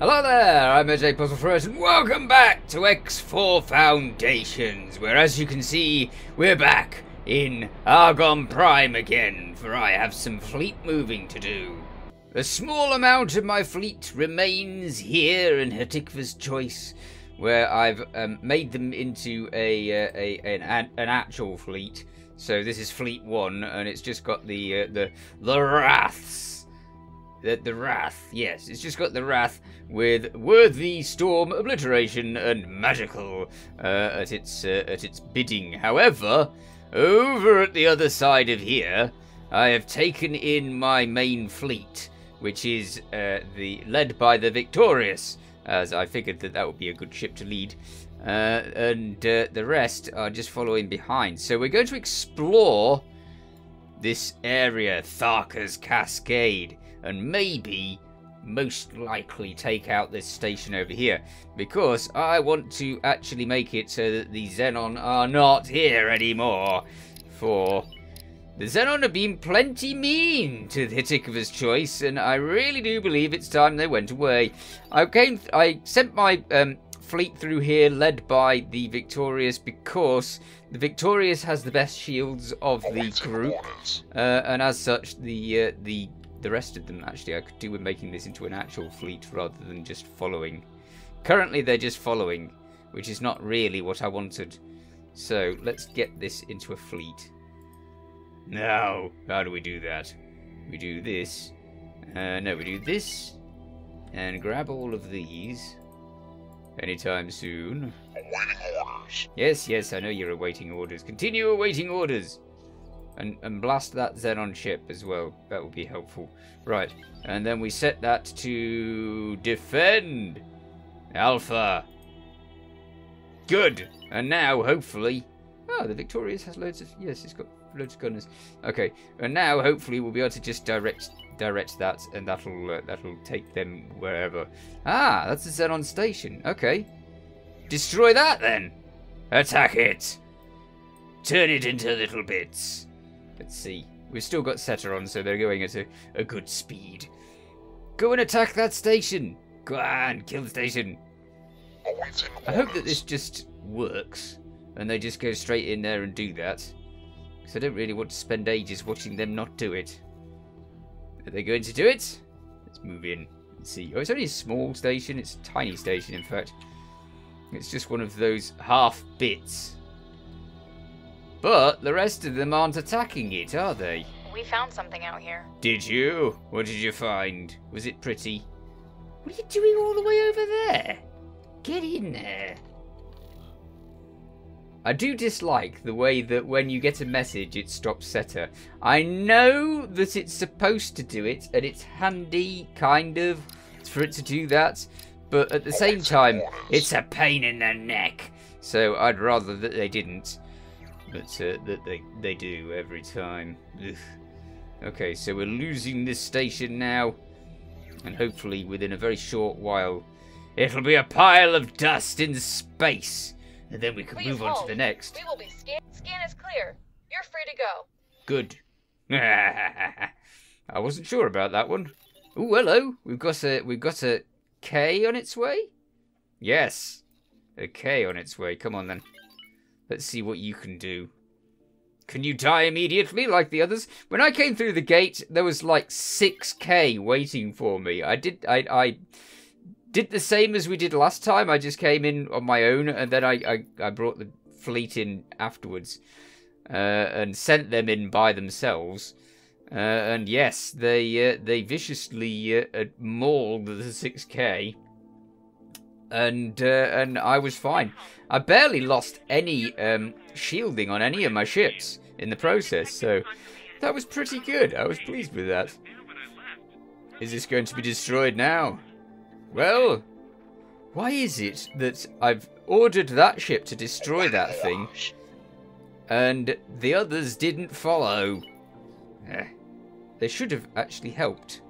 Hello there, I'm AJ PuzzleFerret and welcome back to X4 Foundations, where as you can see, we're back in Argon Prime again, for I have some fleet moving to do. A small amount of my fleet remains here in Hatikva's Choice, where I've made them into an actual fleet. So this is Fleet 1, and it's just got the Wraths. The Wrath, yes, it's just got the Wrath with Worthy, Storm, Obliteration, and Magical at its bidding. However, over at the other side of here, I have taken in my main fleet, which is led by the Victorious, as I figured that would be a good ship to lead, and the rest are just following behind. So we're going to explore this area, Tharka's Cascade, and maybe, most likely, take out this station over here, because I want to actually make it so that the Xenon are not here anymore. For the Xenon have been plenty mean to Hatikva's Choice, and I really do believe it's time they went away. I sent my fleet through here, led by the Victorious, because the Victorious has the best shields of the group, and as such, the rest of them, actually, I could do with making this into an actual fleet rather than just following. Currently, they're just following, which is not really what I wanted. So, let's get this into a fleet. Now, how do we do that? We do this. No, we do this. And grab all of these. Anytime soon. Yes, yes, I know you're awaiting orders. Continue awaiting orders! And blast that Xenon ship as well. That would be helpful. Right. And then we set that to defend Alpha. Good. And now, hopefully... Oh, the Victorious has loads of... Yes, it's got loads of gunners. Okay. And now, hopefully, we'll be able to just direct that, and that'll take them wherever. Ah, that's the Xenon station. Okay. Destroy that, then. Attack it. Turn it into little bits. Let's see. We've still got Setteron, so they're going at a good speed. Go and attack that station. Go on, kill the station. I hope that this just works, and they just go straight in there and do that, because I don't really want to spend ages watching them not do it. Are they going to do it? Let's move in and see. Oh, it's only a small station. It's a tiny station, in fact. It's just one of those half bits. But the rest of them aren't attacking it, are they? We found something out here. Did you? What did you find? Was it pretty? What are you doing all the way over there? Get in there. I do dislike the way that when you get a message, it stops Setter. I know that it's supposed to do it, and it's handy, kind of, for it to do that. But at the same time, it's a pain in the neck. So I'd rather that they didn't. But that they do every time. Ugh. Okay, so we're losing this station now, and hopefully within a very short while, it'll be a pile of dust in space, and then we can move on to the next. We will be scan is clear. You're free to go. Good. I wasn't sure about that one. Oh, hello. We've got a K on its way. Yes, a K on its way. Come on then. Let's see what you can do. Can you die immediately like the others? When I came through the gate, there was like 6K waiting for me. I did the same as we did last time. I just came in on my own, and then I brought the fleet in afterwards, and sent them in by themselves. And yes, they viciously mauled the 6K. And I was fine. I barely lost any shielding on any of my ships in the process, so that was pretty good. I was pleased with that. Is this going to be destroyed now? Well, why is it that I've ordered that ship to destroy that thing, and the others didn't follow? They should have actually helped.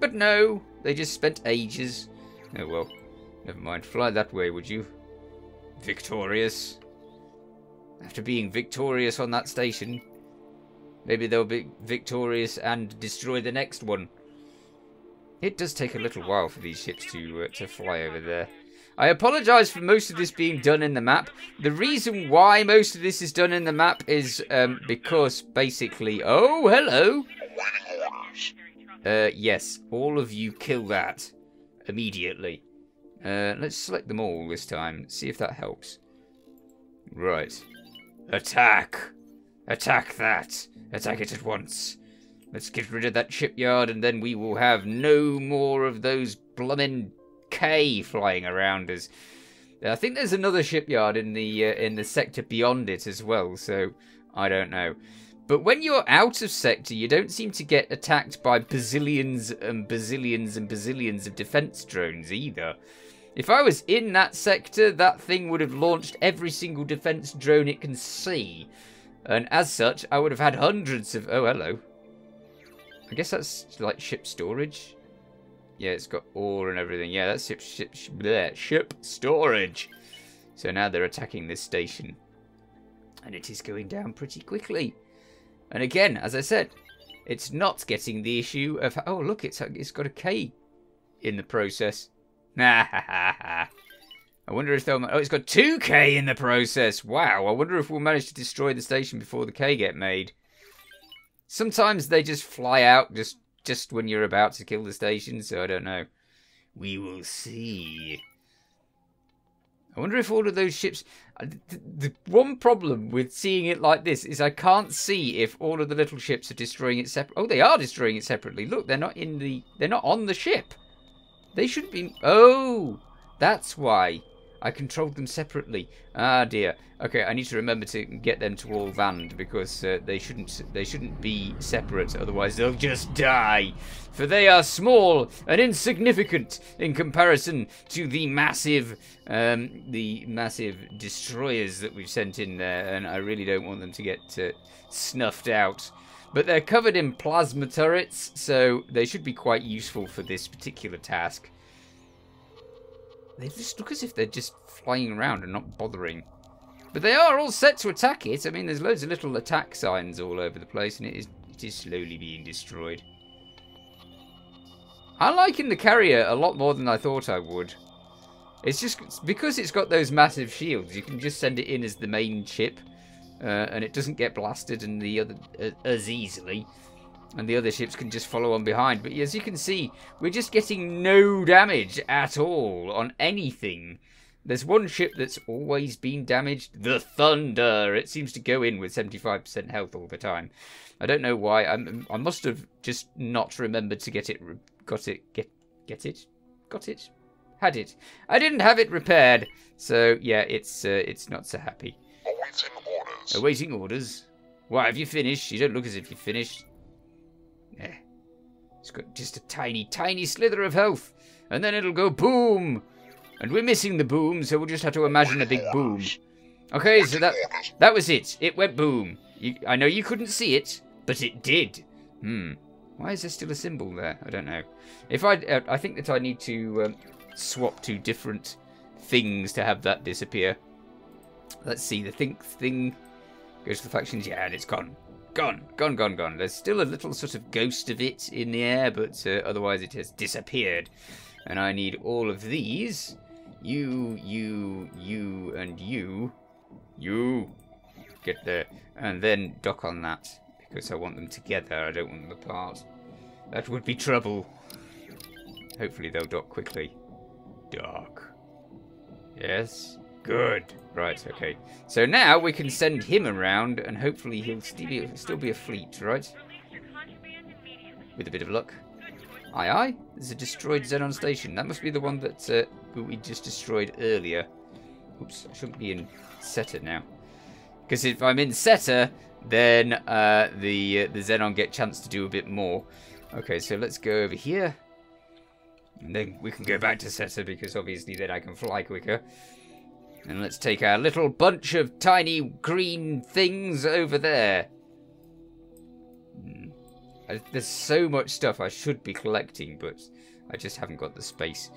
But no, they just spent ages. Oh well. Never mind, fly that way, would you? Victorious. After being victorious on that station, maybe they'll be victorious and destroy the next one. It does take a little while for these ships to fly over there. I apologise for most of this being done in the map. The reason why most of this is done in the map is because basically... Oh, hello! Yes, all of you kill that immediately. Let's select them all this time. See if that helps. Right. Attack! Attack that! Attack it at once! Let's get rid of that shipyard and then we will have no more of those blummin' K flying around us. I think there's another shipyard in the sector beyond it as well, so I don't know. But when you're out of sector, you don't seem to get attacked by bazillions and bazillions and bazillions of defense drones either. If I was in that sector, that thing would have launched every single defense drone it can see. And as such, I would have had hundreds of... Oh, hello. I guess that's like ship storage. Yeah, it's got ore and everything. Yeah, that's ship storage. So now they're attacking this station. And it is going down pretty quickly. And again, as I said, it's not getting the issue of... Oh, look, it's got a K in the process. I wonder if they'll... Oh, it's got 2K in the process. Wow, I wonder if we'll manage to destroy the station before the K get made. Sometimes they just fly out just when you're about to kill the station, so I don't know. We will see. I wonder if all of those ships... The one problem with seeing it like this is I can't see if all of the little ships are destroying it separately. Oh, they are destroying it separately. Look, they're not in the... They're not on the ship. They should be... Oh, that's why. I controlled them separately. Ah, dear. Okay, I need to remember to get them to all land because they shouldn't be separate. Otherwise, they'll just die. For they are small and insignificant in comparison to the massive destroyers that we've sent in there. And I really don't want them to get snuffed out. But they're covered in plasma turrets, so they should be quite useful for this particular task. They just look as if they're just flying around and not bothering. But they are all set to attack it. I mean, there's loads of little attack signs all over the place, and it is slowly being destroyed. I'm liking the carrier a lot more than I thought I would. It's just because it's got those massive shields, you can just send it in as the main ship, and it doesn't get blasted and the other as easily. And the other ships can just follow on behind. But as you can see, we're just getting no damage at all on anything. There's one ship that's always been damaged. The Thunder. It seems to go in with 75% health all the time. I don't know why. I must have just not remembered to get it... Had it. I didn't have it repaired. So, yeah, it's not so happy. Awaiting orders. Awaiting orders. Why, have you finished? You don't look as if you've finished. Yeah. It's got just a tiny, tiny slither of health. And then it'll go boom. And we're missing the boom, so we'll just have to imagine a big boom. Okay, so that was it. It went boom. I know you couldn't see it, but it did. Why is there still a symbol there? I don't know. If I think that I need to swap to different things to have that disappear. Let's see. The think thing goes to the factions. Yeah, and it's gone. Gone. There's still a little sort of ghost of it in the air, but otherwise it has disappeared. And I need all of these. You, and you. You. Get there. And then dock on that, because I want them together. I don't want them apart. That would be trouble. Hopefully they'll dock quickly. Dock. Yes. Good. Right, okay. So now we can send him around and hopefully he'll still be a fleet, right? With a bit of luck. Aye. There's a destroyed Xenon station. That must be the one that we just destroyed earlier. Oops, I shouldn't be in Setter now. Because if I'm in Setter, then the Xenon get a chance to do a bit more. Okay, so let's go over here. And then we can go back to Setter because obviously then I can fly quicker. And let's take our little bunch of tiny green things over there. There's so much stuff I should be collecting, but I just haven't got the space.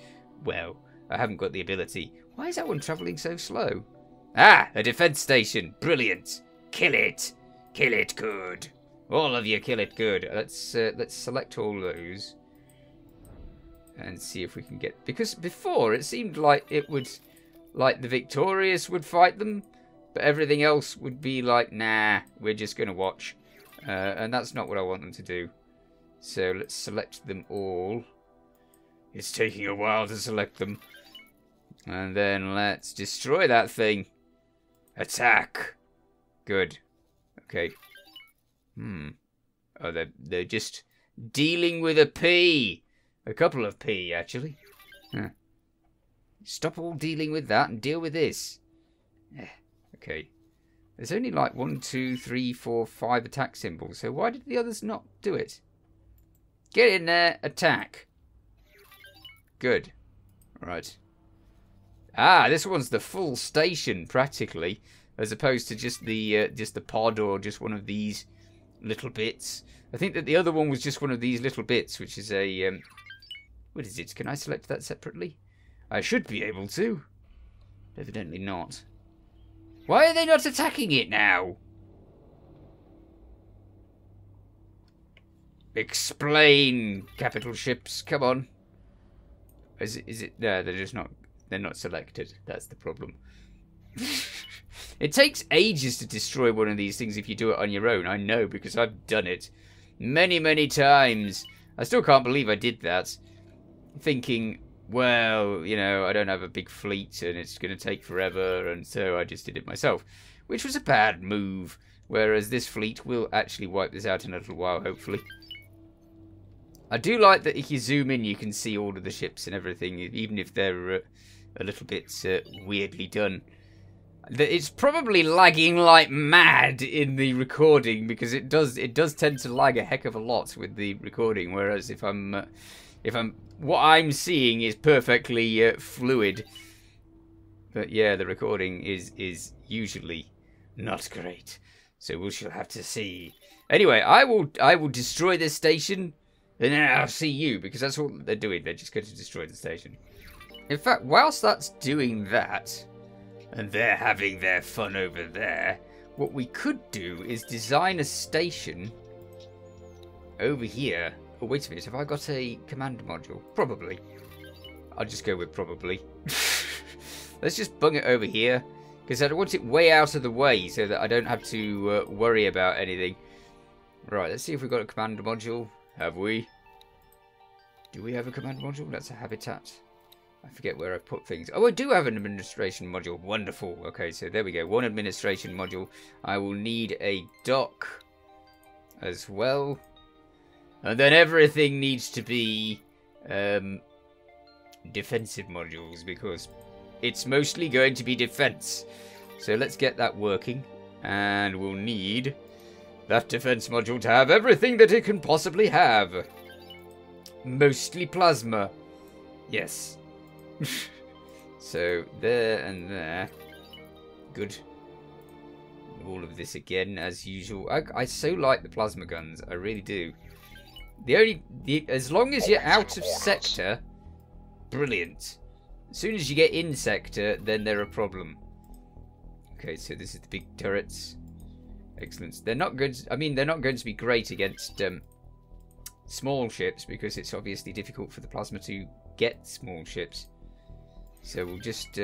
Well, I haven't got the ability. Why is that one travelling so slow? Ah, a defence station. Brilliant. Kill it. Kill it good. All of you kill it good. Let's select all those. and see if we can get... Because before, it seemed like it would... Like, the Victorious would fight them, but everything else would be like, nah, we're just going to watch. And that's not what I want them to do. So let's select them all. It's taking a while to select them. And then let's destroy that thing. Attack. Good. Okay. Hmm. Oh, they're just dealing with a P. A couple of P, actually. Huh. Stop all dealing with that and deal with this. Yeah. Okay. There's only like 1, 2, 3, 4, 5 attack symbols. So why did the others not do it? Get in there. Attack. Good. Right. Ah, this one's the full station practically, as opposed to just the pod or just one of these little bits. I think that the other one was just one of these little bits, which is a what is it? Can I select that separately? I should be able to. Evidently not. Why are they not attacking it now? Explain, capital ships. Come on. Is it? No, they're just not. They're not selected. That's the problem. It takes ages to destroy one of these things if you do it on your own. I know, because I've done it many, many times. I still can't believe I did that. Thinking, well, you know, I don't have a big fleet and it's going to take forever. And so I just did it myself, which was a bad move. Whereas this fleet will actually wipe this out in a little while, hopefully. I do like that if you zoom in, you can see all of the ships and everything, even if they're... a little bit weirdly done. It's probably lagging like mad in the recording because it does tend to lag a heck of a lot with the recording. Whereas if I'm what I'm seeing is perfectly fluid. But yeah, the recording is usually not great. So we shall have to see. Anyway, I will destroy this station and then I'll see you, because that's what they're doing. They're just going to destroy the station. In fact, whilst that's doing that, and they're having their fun over there, what we could do is design a station over here. Oh, wait a minute. Have I got a command module? Probably. I'll just go with probably. Let's just bung it over here, because I want it way out of the way so that I don't have to worry about anything. Right, let's see if we've got a command module. Have we? Do we have a command module? That's a habitat. I forget where I put things. Oh, I do have an administration module. Wonderful. Okay, so there we go. One administration module. I will need a dock as well. And then everything needs to be defensive modules, because it's mostly going to be defense. So let's get that working. And we'll need that defense module to have everything that it can possibly have. Mostly plasma. Yes. So there and there. Good. All of this again as usual. I so like the plasma guns, I really do. As long as you're out of sector, brilliant. As soon as you get in sector, then they're a problem. Okay, so this is the big turrets. Excellent. They're not good. I mean, they're not going to be great against small ships, because it's obviously difficult for the plasma to get small ships. So we'll just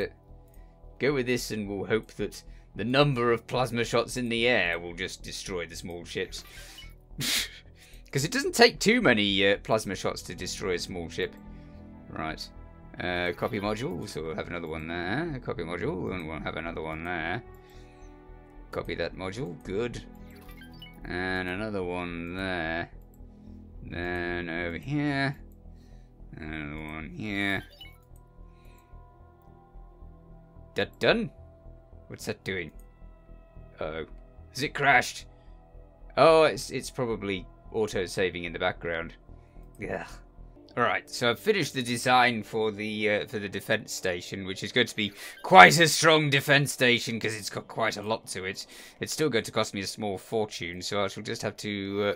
go with this, and we'll hope that the number of plasma shots in the air will just destroy the small ships. Because it doesn't take too many plasma shots to destroy a small ship. Right. Copy module. So we'll have another one there. Copy module. And we'll have another one there. Copy that module. Good. And another one there. Then over here. Another one here. That done? What's that doing? Uh-oh. Has it crashed? Oh, it's probably auto-saving in the background. Yeah. Alright, so I've finished the design for the defense station, which is going to be quite a strong defense station because it's got quite a lot to it. It's still going to cost me a small fortune, so I shall just have to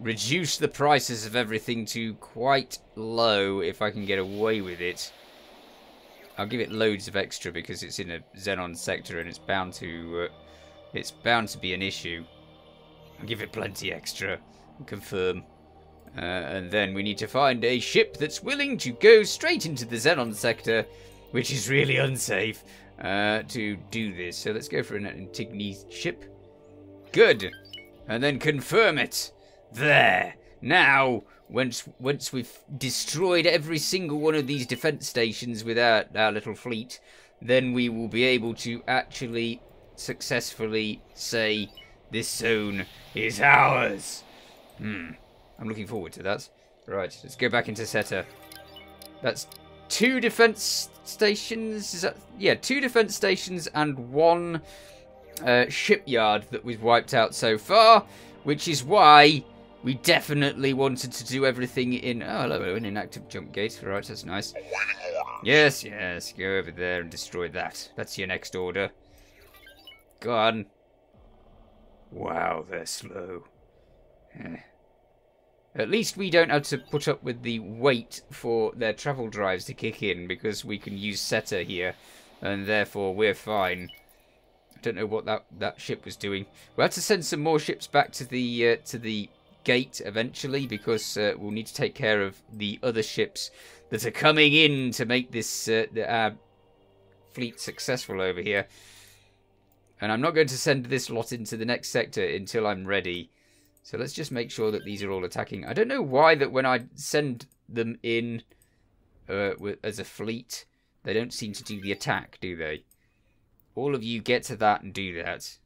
reduce the prices of everything to quite low if I can get away with it. I'll give it loads of extra because it's in a Xenon sector and it's bound to be an issue. I'll give it plenty extra. Confirm. And then we need to find a ship that's willing to go straight into the Xenon sector, which is really unsafe to do this. So let's go for an Antigone ship. Good. And then confirm it. There. Now, once we've destroyed every single one of these defense stations with our little fleet, then we will be able to actually successfully say this zone is ours. I'm looking forward to that. Right, let's go back into Setteron. That's two defense stations. Is that, yeah, two defense stations and one shipyard that we've wiped out so far, which is why we definitely wanted to do everything in... Oh, hello, an inactive jump gate. Right, that's nice. Yes, yes, go over there and destroy that. That's your next order. Go on. Wow, they're slow. At least we don't have to put up with the wait for their travel drives to kick in, because we can use Setter here, and therefore we're fine. I don't know what that ship was doing. We'll have to send some more ships back to the gate eventually, because we'll need to take care of the other ships that are coming in to make this fleet successful over here. And I'm not going to send this lot into the next sector until I'm ready. So let's just make sure that these are all attacking. I don't know why that when I send them in as a fleet, they don't seem to do the attack, do they? All of you get to that and do that.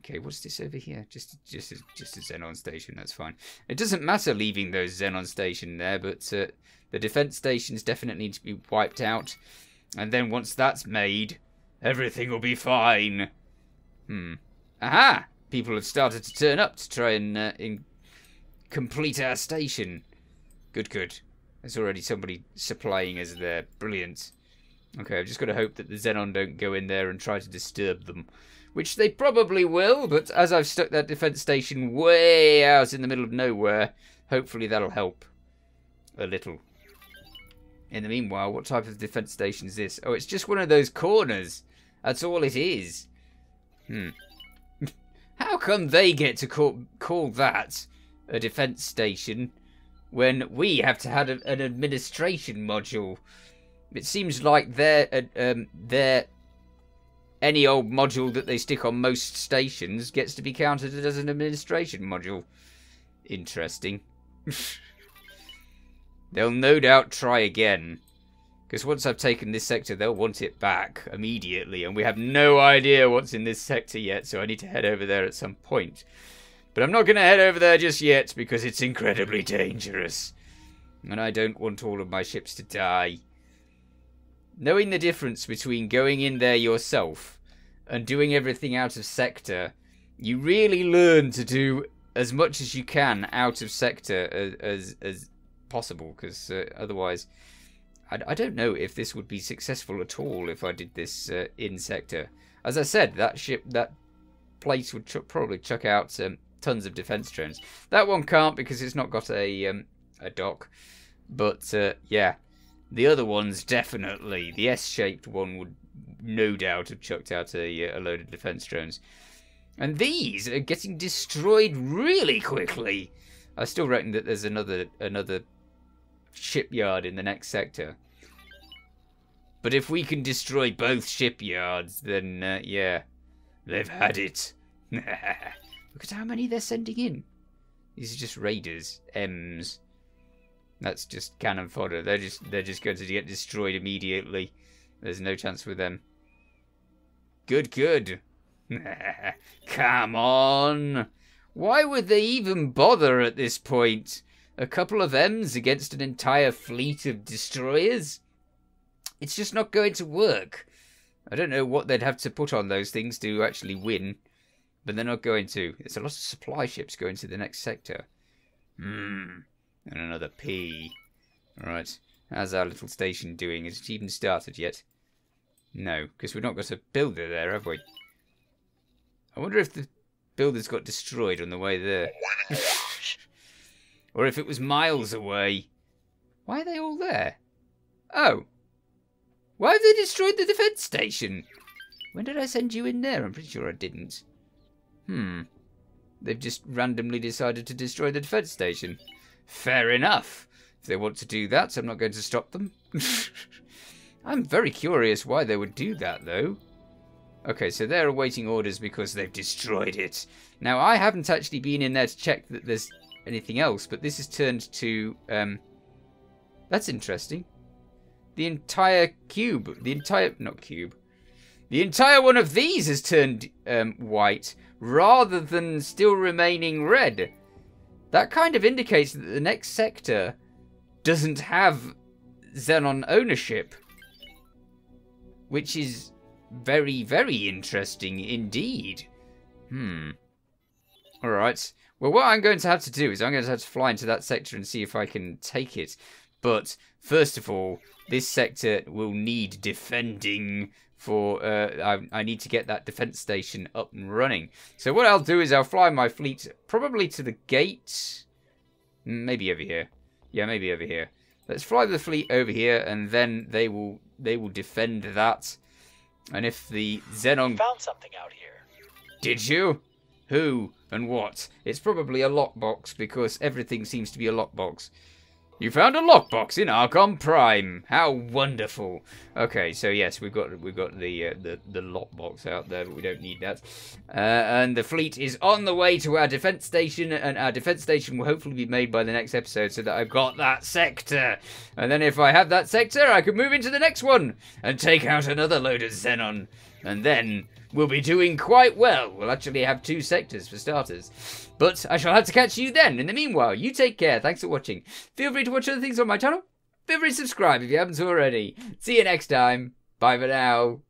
Okay, what's this over here? Just a Xenon station, that's fine. It doesn't matter leaving those Xenon station there, but the defense stations definitely need to be wiped out. And then once that's made, everything will be fine. Aha! People have started to turn up to try and complete our station. Good, good. There's already somebody supplying us there. Brilliant. Okay, I've just got to hope that the Xenon don't go in there and try to disturb them. Which they probably will, but as I've stuck that defense station way out in the middle of nowhere, hopefully that'll help a little. In the meanwhile, what type of defense station is this? Oh, it's just one of those corners. That's all it is. How come they get to call that a defense station when we have to have an administration module? It seems like their any old module that they stick on most stations gets to be counted as an administration module. Interesting. They'll no doubt try again, because once I've taken this sector, they'll want it back immediately, and we have no idea what's in this sector yet, so I need to head over there at some point. But I'm not going to head over there just yet, because it's incredibly dangerous, and I don't want all of my ships to die. Knowing the difference between going in there yourself and doing everything out of sector, you really learn to do as much as you can out of sector as possible, because otherwise... I don't know if this would be successful at all if I did this in sector. As I said, that ship, that place would probably chuck out tons of defense drones. That one can't because it's not got a dock. But yeah, the other ones definitely. The S-shaped one would no doubt have chucked out a load of defense drones. And these are getting destroyed really quickly. I still reckon that there's another shipyard in the next sector, but if we can destroy both shipyards, then yeah, they've had it. Look at how many they're sending in. These are just raiders, M's. That's just cannon fodder. They're just going to get destroyed immediately. There's no chance with them. Good, good. Come on. Why would they even bother at this point? A couple of M's against an entire fleet of destroyers? It's just not going to work. I don't know what they'd have to put on those things to actually win, but they're not going to. There's a lot of supply ships going to the next sector. And another P. Alright, how's our little station doing? Has it even started yet? No, because we've not got a builder there, have we? I wonder if the builder's got destroyed on the way there. Or if it was miles away. Why are they all there? Oh. Why have they destroyed the defense station? When did I send you in there? I'm pretty sure I didn't. They've just randomly decided to destroy the defense station. Fair enough. If they want to do that, so I'm not going to stop them. I'm very curious why they would do that, though. Okay, so they're awaiting orders because they've destroyed it. Now, I haven't actually been in there to check that there's anything else, but this is turned to... that's interesting. The entire cube, the entire... not cube. The entire one of these is turned white, rather than still remaining red. That kind of indicates that the next sector doesn't have Xenon ownership. Which is... very, very interesting indeed. Alright. Well, what I'm going to have to do is I'm going to have to fly into that sector and see if I can take it. But, first of all, this sector will need defending for... I need to get that defense station up and running. So what I'll do is I'll fly my fleet probably to the gate. Maybe over here. Yeah, maybe over here. Let's fly the fleet over here and then they will defend that. And if the Xenon... found something out here. Did you? Who and what? It's probably a lockbox because everything seems to be a lockbox. You found a lockbox in Argon Prime. How wonderful. Okay, so yes, we've got the lockbox out there, but we don't need that. And the fleet is on the way to our defense station, and our defense station will hopefully be made by the next episode so that I've got that sector. And then if I have that sector, I can move into the next one and take out another load of Xenon. And then we'll be doing quite well. We'll actually have two sectors for starters. But I shall have to catch you then. In the meanwhile, you take care. Thanks for watching. Feel free to watch other things on my channel. Feel free to subscribe if you haven't already. See you next time. Bye for now.